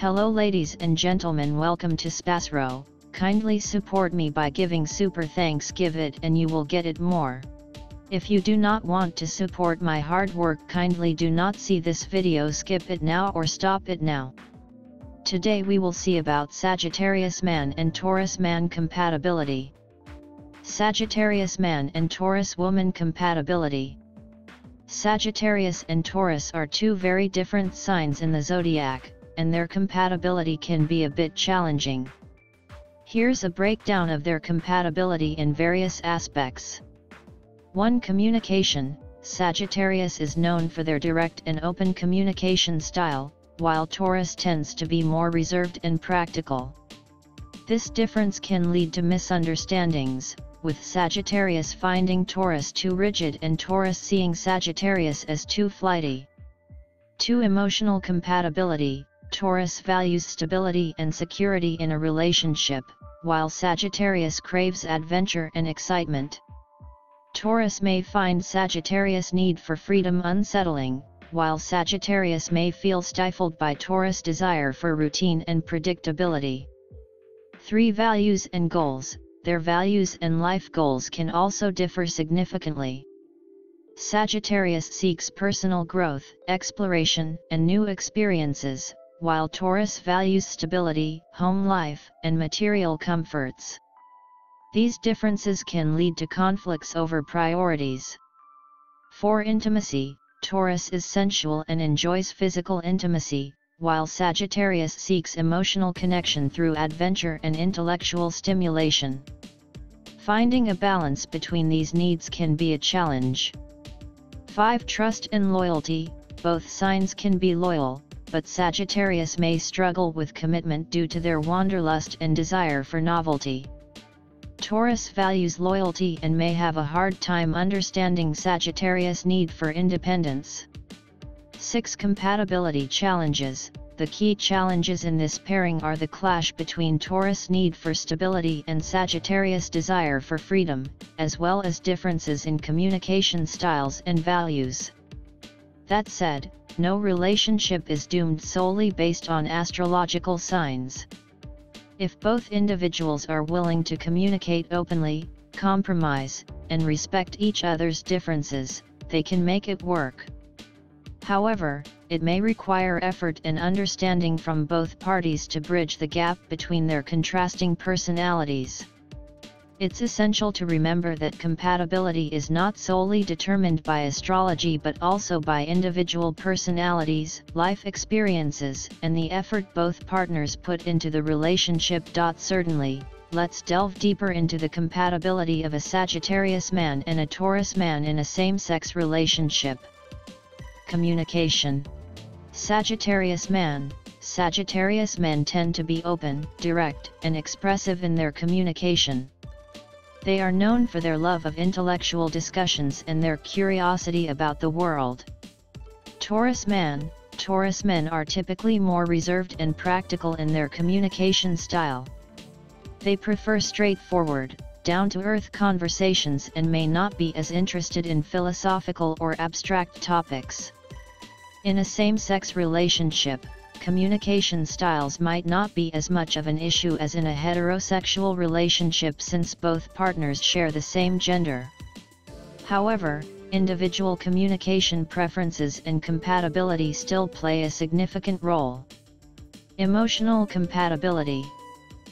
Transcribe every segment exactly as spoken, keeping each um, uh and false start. Hello ladies and gentlemen, welcome to Spasro. Kindly support me by giving super thanks, give it and you will get it more. If you do not want to support my hard work, kindly do not see this video, skip it now or stop it now. Today we will see about Sagittarius man and Taurus man compatibility. Sagittarius man and Taurus woman compatibility. Sagittarius and Taurus are two very different signs in the zodiac, and their compatibility can be a bit challenging. Here's a breakdown of their compatibility in various aspects. one Communication. Sagittarius is known for their direct and open communication style, while Taurus tends to be more reserved and practical. This difference can lead to misunderstandings, with Sagittarius finding Taurus too rigid and Taurus seeing Sagittarius as too flighty. two Emotional compatibility. Taurus values stability and security in a relationship, while Sagittarius craves adventure and excitement. Taurus may find Sagittarius' need for freedom unsettling, while Sagittarius may feel stifled by Taurus' desire for routine and predictability. three Values and goals. Their values and life goals can also differ significantly. Sagittarius seeks personal growth, exploration, and new experiences, while Taurus values stability, home life, and material comforts. These differences can lead to conflicts over priorities. four Intimacy. Taurus is sensual and enjoys physical intimacy, while Sagittarius seeks emotional connection through adventure and intellectual stimulation. Finding a balance between these needs can be a challenge. five Trust and loyalty. Both signs can be loyal, but Sagittarius may struggle with commitment due to their wanderlust and desire for novelty. Taurus values loyalty and may have a hard time understanding Sagittarius' need for independence. six Compatibility challenges. The key challenges in this pairing are the clash between Taurus' need for stability and Sagittarius' desire for freedom, as well as differences in communication styles and values. That said, no relationship is doomed solely based on astrological signs. If both individuals are willing to communicate openly, compromise, and respect each other's differences, they can make it work. However, it may require effort and understanding from both parties to bridge the gap between their contrasting personalities. It's essential to remember that compatibility is not solely determined by astrology but also by individual personalities, life experiences, and the effort both partners put into the relationship. Certainly, let's delve deeper into the compatibility of a Sagittarius man and a Taurus man in a same-sex relationship. Communication. Sagittarius man. Sagittarius men tend to be open, direct, and expressive in their communication. They are known for their love of intellectual discussions and their curiosity about the world. Taurus man. Taurus men are typically more reserved and practical in their communication style. They prefer straightforward, down-to-earth conversations and may not be as interested in philosophical or abstract topics. In a same-sex relationship, communication styles might not be as much of an issue as in a heterosexual relationship since both partners share the same gender. However, individual communication preferences and compatibility still play a significant role. Emotional compatibility.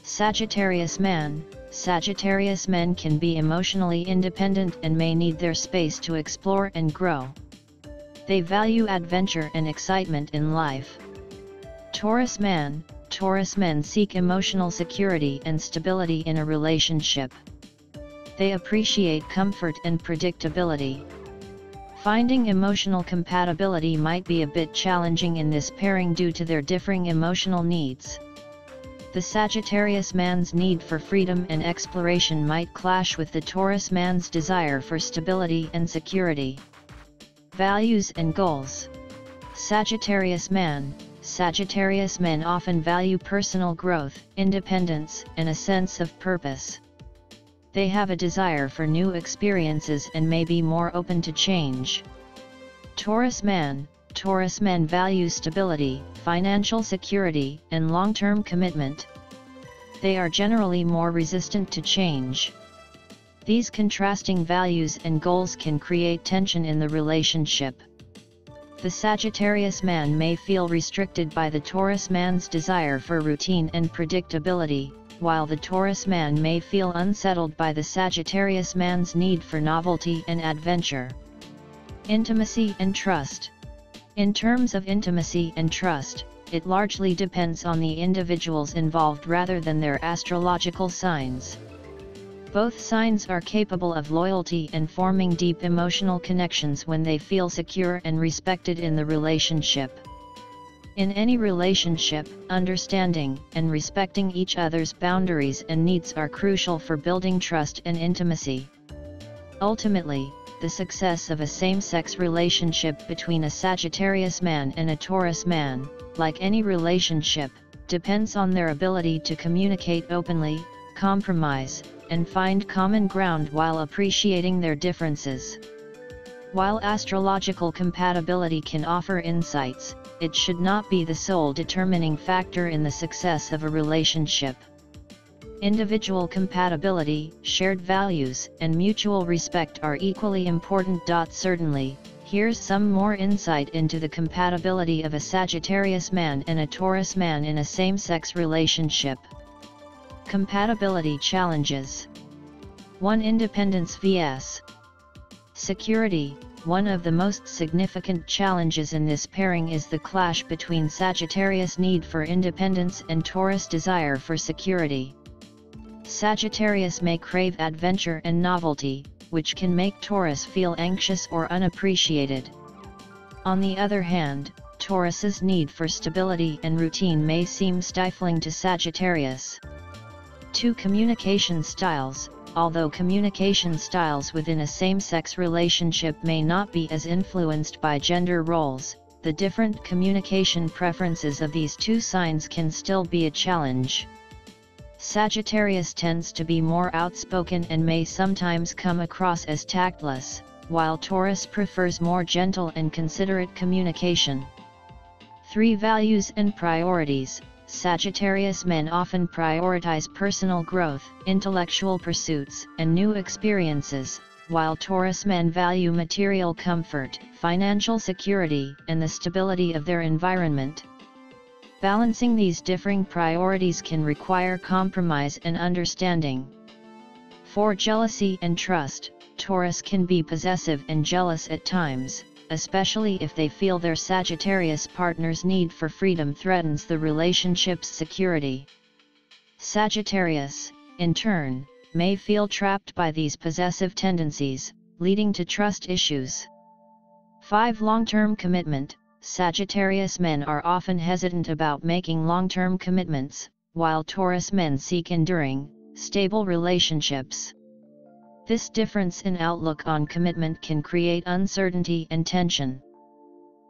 Sagittarius man. Sagittarius men can be emotionally independent and may need their space to explore and grow. They value adventure and excitement in life. Taurus man. Taurus men seek emotional security and stability in a relationship. They appreciate comfort and predictability. Finding emotional compatibility might be a bit challenging in this pairing due to their differing emotional needs. The Sagittarius man's need for freedom and exploration might clash with the Taurus man's desire for stability and security. Values and goals. Sagittarius man. Sagittarius men often value personal growth, independence, and a sense of purpose. They have a desire for new experiences and may be more open to change. Taurus man. Taurus men value stability, financial security, and long-term commitment. They are generally more resistant to change. These contrasting values and goals can create tension in the relationship. The Sagittarius man may feel restricted by the Taurus man's desire for routine and predictability, while the Taurus man may feel unsettled by the Sagittarius man's need for novelty and adventure. Intimacy and trust. In terms of intimacy and trust, it largely depends on the individuals involved rather than their astrological signs. Both signs are capable of loyalty and forming deep emotional connections when they feel secure and respected in the relationship. In any relationship, understanding and respecting each other's boundaries and needs are crucial for building trust and intimacy. Ultimately, the success of a same-sex relationship between a Sagittarius man and a Taurus man, like any relationship, depends on their ability to communicate openly, compromise, and find common ground while appreciating their differences. While astrological compatibility can offer insights, it should not be the sole determining factor in the success of a relationship. Individual compatibility, shared values, and mutual respect are equally important. Certainly, here's some more insight into the compatibility of a Sagittarius man and a Taurus man in a same-sex relationship. Compatibility challenges. one Independence versus security. One of the most significant challenges in this pairing is the clash between Sagittarius' need for independence and Taurus' desire for security. Sagittarius may crave adventure and novelty, which can make Taurus feel anxious or unappreciated. On the other hand, Taurus's need for stability and routine may seem stifling to Sagittarius. two Communication styles. Although communication styles within a same-sex relationship may not be as influenced by gender roles, the different communication preferences of these two signs can still be a challenge. Sagittarius tends to be more outspoken and may sometimes come across as tactless, while Taurus prefers more gentle and considerate communication. three Values and priorities. Sagittarius men often prioritize personal growth, intellectual pursuits, and new experiences, while Taurus men value material comfort, financial security, and the stability of their environment. Balancing these differing priorities can require compromise and understanding. four Jealousy and trust. Taurus can be possessive and jealous at times, especially if they feel their Sagittarius partner's need for freedom threatens the relationship's security. Sagittarius, in turn, may feel trapped by these possessive tendencies, leading to trust issues. five Long-term commitment. Sagittarius men are often hesitant about making long-term commitments, while Taurus men seek enduring, stable relationships. This difference in outlook on commitment can create uncertainty and tension.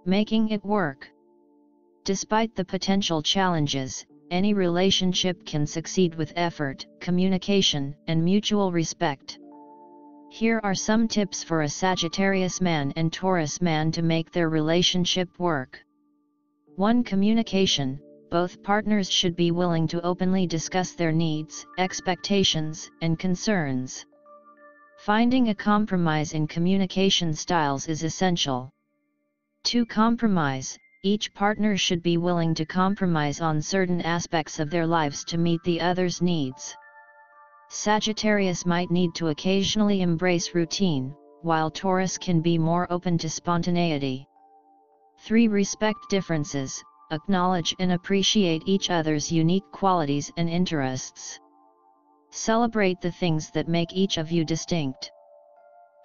Making it work. Despite the potential challenges, any relationship can succeed with effort, communication, and mutual respect. Here are some tips for a Sagittarius man and Taurus man to make their relationship work. one Communication. Both partners should be willing to openly discuss their needs, expectations, and concerns. Finding a compromise in communication styles is essential. two Compromise. Each partner should be willing to compromise on certain aspects of their lives to meet the other's needs. Sagittarius might need to occasionally embrace routine, while Taurus can be more open to spontaneity. three Respect differences. Acknowledge and appreciate each other's unique qualities and interests. Celebrate the things that make each of you distinct.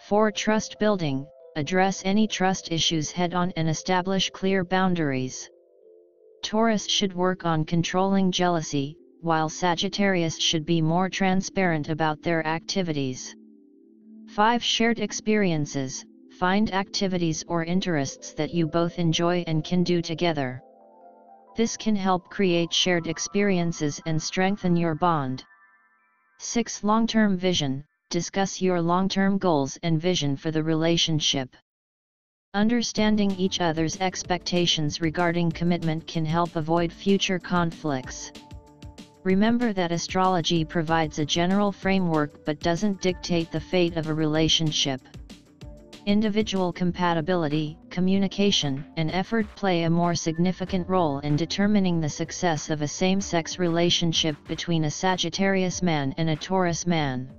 four Trust building. Address any trust issues head-on and establish clear boundaries. Taurus should work on controlling jealousy, while Sagittarius should be more transparent about their activities. five Shared experiences. Find activities or interests that you both enjoy and can do together. This can help create shared experiences and strengthen your bond. six Long-term vision. Discuss your long-term goals and vision for the relationship. Understanding each other's expectations regarding commitment can help avoid future conflicts. Remember that astrology provides a general framework but doesn't dictate the fate of a relationship. Individual compatibility, communication, and effort play a more significant role in determining the success of a same-sex relationship between a Sagittarius man and a Taurus man.